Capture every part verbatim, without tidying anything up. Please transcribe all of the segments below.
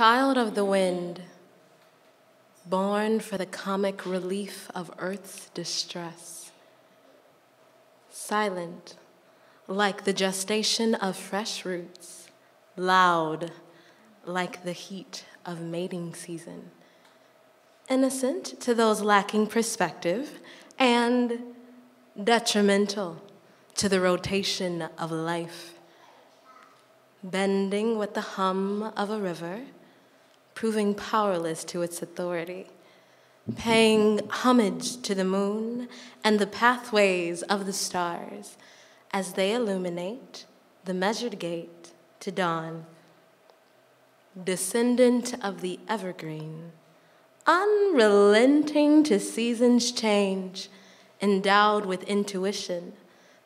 Child of the wind, born for the comic relief of earth's distress, silent like the gestation of fresh roots, loud like the heat of mating season, innocent to those lacking perspective, and detrimental to the rotation of life, bending with the hum of a river, proving powerless to its authority, paying homage to the moon and the pathways of the stars as they illuminate the measured gate to dawn. Descendant of the evergreen, unrelenting to seasons change, endowed with intuition,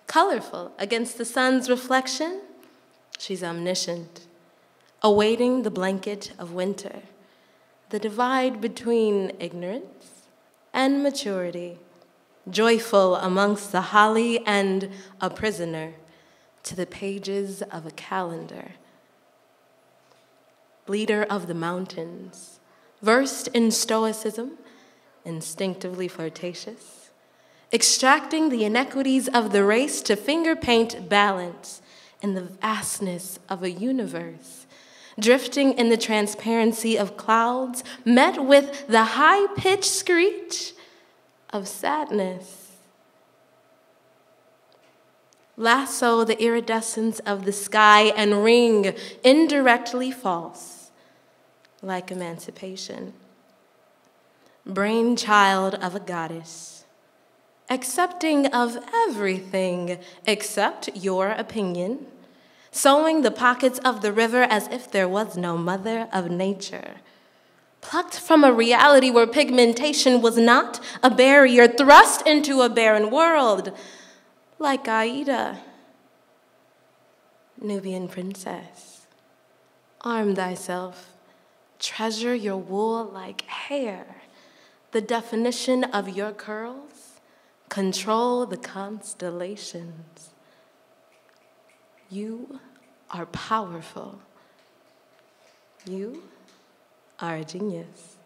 colorful against the sun's reflection, she's omniscient, awaiting the blanket of winter, the divide between ignorance and maturity, joyful amongst the holly and a prisoner to the pages of a calendar. Leader of the mountains, versed in stoicism, instinctively flirtatious, extracting the inequities of the race to finger paint balance in the vastness of a universe, drifting in the transparency of clouds, met with the high-pitched screech of sadness. Lasso the iridescence of the sky and ring indirectly false, like emancipation. Brainchild of a goddess, accepting of everything except your opinion, sowing the pockets of the river as if there was no mother of nature, plucked from a reality where pigmentation was not a barrier, thrust into a barren world, like Aida, Nubian princess. Arm thyself, treasure your wool like hair, the definition of your curls, control the constellations. You are powerful. You are a genius.